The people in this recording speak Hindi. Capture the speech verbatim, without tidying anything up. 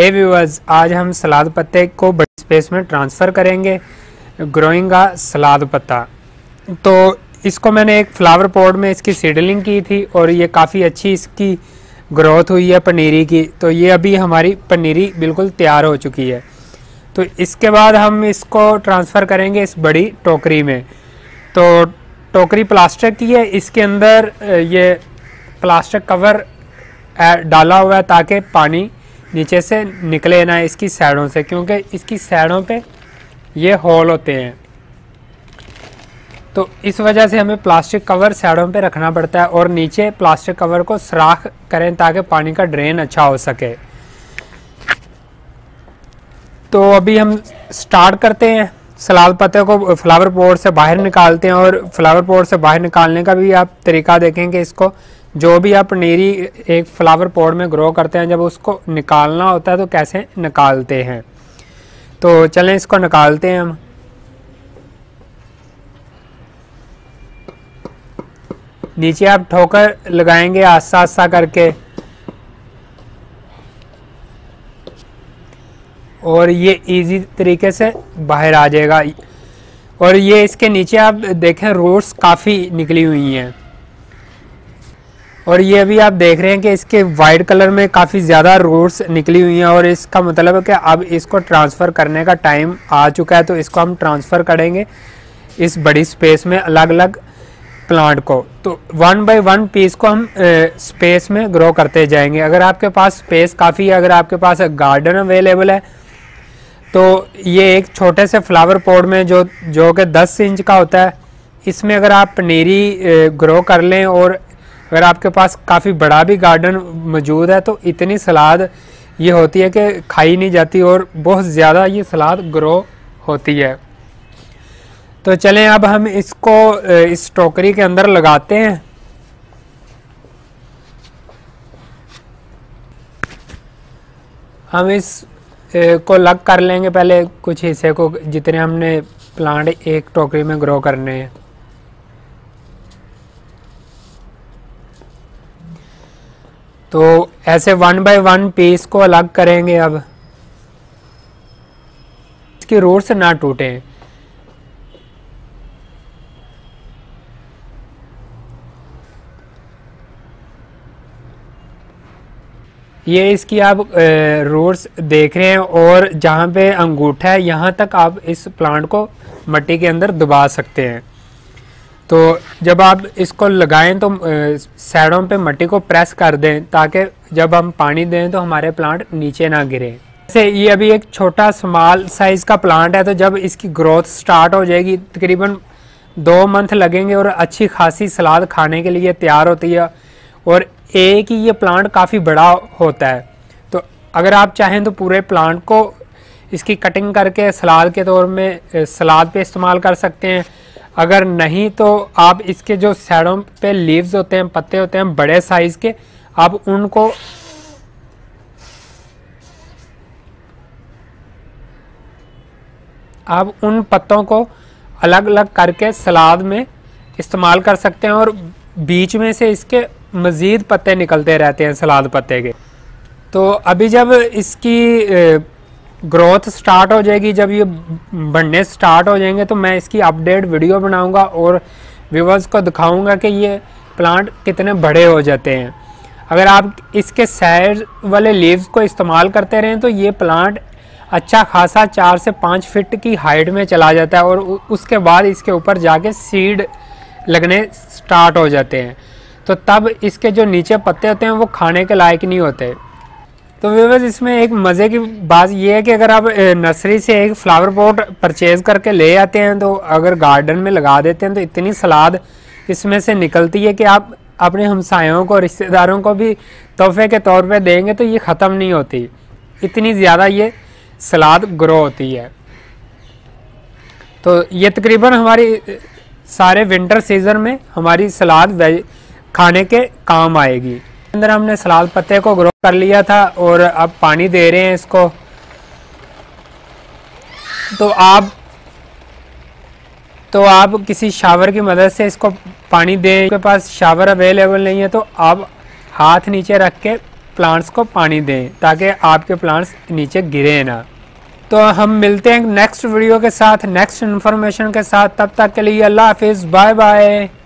हे व्यूअर्स, आज हम सलाद पत्ते को बड़ी स्पेस में ट्रांसफ़र करेंगे, ग्रोइंग आ सलाद पत्ता। तो इसको मैंने एक फ्लावर पॉट में इसकी सीडलिंग की थी और ये काफ़ी अच्छी इसकी ग्रोथ हुई है पनीरी की। तो ये अभी हमारी पनीरी बिल्कुल तैयार हो चुकी है। तो इसके बाद हम इसको ट्रांसफ़र करेंगे इस बड़ी टोकरी में। तो टोकरी प्लास्टिक की है, इसके अंदर ये प्लास्टिक कवर डाला हुआ है ताकि पानी नीचे से निकले ना इसकी साइडों से, क्योंकि इसकी साइडों पे ये होल होते हैं। तो इस वजह से हमें प्लास्टिक कवर साइडों पे रखना पड़ता है और नीचे प्लास्टिक कवर को सुराख करें ताकि पानी का ड्रेन अच्छा हो सके। तो अभी हम स्टार्ट करते हैं। सलाद पत्ते को फ्लावर पॉट से बाहर निकालते हैं और फ्लावर पॉट से बाहर निकालने का भी आप तरीका देखेंगे। इसको जो भी आप पनीरी एक फ्लावर पॉट में ग्रो करते हैं, जब उसको निकालना होता है तो कैसे निकालते हैं, तो चलें इसको निकालते हैं हम। नीचे आप ठोकर लगाएंगे आस्ता आस्ता करके, और ये इजी तरीके से बाहर आ जाएगा। और ये इसके नीचे आप देखें रूट्स काफ़ी निकली हुई हैं, और ये अभी आप देख रहे हैं कि इसके वाइट कलर में काफ़ी ज़्यादा रूट्स निकली हुई हैं, और इसका मतलब है कि अब इसको ट्रांसफ़र करने का टाइम आ चुका है। तो इसको हम ट्रांसफ़र करेंगे इस बड़ी स्पेस में अलग अलग प्लांट को। तो वन बाय वन पीस को हम ए, स्पेस में ग्रो करते जाएंगे। अगर आपके पास स्पेस काफ़ी है, अगर आपके पास गार्डन अवेलेबल है, तो ये एक छोटे से फ्लावर पॉट में जो जो कि दस इंच का होता है, इसमें अगर आप पनीरी ग्रो कर लें, और अगर आपके पास काफ़ी बड़ा भी गार्डन मौजूद है, तो इतनी सलाद ये होती है कि खाई नहीं जाती और बहुत ज़्यादा ये सलाद ग्रो होती है। तो चलें अब हम इसको इस टोकरी के अंदर लगाते हैं। हम इस को लग कर लेंगे पहले कुछ हिस्से को, जितने हमने प्लांट एक टोकरी में ग्रो करने हैं। तो ऐसे वन बाय वन पीस को अलग करेंगे अब, इसकी रूट्स ना टूटें। ये इसकी आप रूट्स देख रहे हैं, और जहाँ पे अंगूठा है यहाँ तक आप इस प्लांट को मिट्टी के अंदर दबा सकते हैं। तो जब आप इसको लगाएं तो साइडों पे मिट्टी को प्रेस कर दें ताकि जब हम पानी दें तो हमारे प्लांट नीचे ना गिरे। जैसे ये अभी एक छोटा स्मॉल साइज़ का प्लांट है, तो जब इसकी ग्रोथ स्टार्ट हो जाएगी तकरीबन दो मंथ लगेंगे और अच्छी खासी सलाद खाने के लिए तैयार होती है। और एक ही ये प्लांट काफ़ी बड़ा होता है, तो अगर आप चाहें तो पूरे प्लांट को इसकी कटिंग करके सलाद के तौर में सलाद पे इस्तेमाल कर सकते हैं। अगर नहीं तो आप इसके जो साइडों पे लीव्स होते हैं, पत्ते होते हैं बड़े साइज़ के, आप उनको आप उन पत्तों को अलग अलग करके सलाद में इस्तेमाल कर सकते हैं, और बीच में से इसके मज़ीद पत्ते निकलते रहते हैं सलाद पत्ते के। तो अभी जब इसकी ग्रोथ स्टार्ट हो जाएगी, जब ये बढ़ने स्टार्ट हो जाएंगे, तो मैं इसकी अपडेट वीडियो बनाऊंगा और व्यूअर्स को दिखाऊंगा कि ये प्लांट कितने बड़े हो जाते हैं। अगर आप इसके साइड वाले लीव्स को इस्तेमाल करते रहें तो ये प्लांट अच्छा खासा चार से पाँच फिट की हाइट में चला जाता है, और उसके बाद इसके ऊपर जाके सीड लगने स्टार्ट हो जाते हैं। तो तब इसके जो नीचे पत्ते होते हैं वो खाने के लायक नहीं होते। तो व्यूअर्स, इसमें एक मज़े की बात यह है कि अगर आप नर्सरी से एक फ्लावर पॉट परचेज़ करके ले आते हैं, तो अगर गार्डन में लगा देते हैं तो इतनी सलाद इसमें से निकलती है कि आप अपने हमसायों को, रिश्तेदारों को भी तोहफे के तौर पे देंगे तो ये ख़त्म नहीं होती, इतनी ज़्यादा ये सलाद ग्रो होती है। तो ये तकरीबन हमारी सारे विंटर सीज़न में हमारी सलाद खाने के काम आएगी। अंदर हमने सलाद पत्ते को ग्रो कर लिया था और अब पानी दे रहे हैं इसको। तो आप तो आप किसी शावर की मदद से इसको पानी दें। आपके पास शावर अवेलेबल नहीं है तो आप हाथ नीचे रख के प्लांट्स को पानी दें ताकि आपके प्लांट्स नीचे गिरे ना। तो हम मिलते हैं नेक्स्ट वीडियो के साथ, नेक्स्ट इन्फॉर्मेशन के साथ। तब तक के लिए अल्लाह हाफिज़, बाय बाय।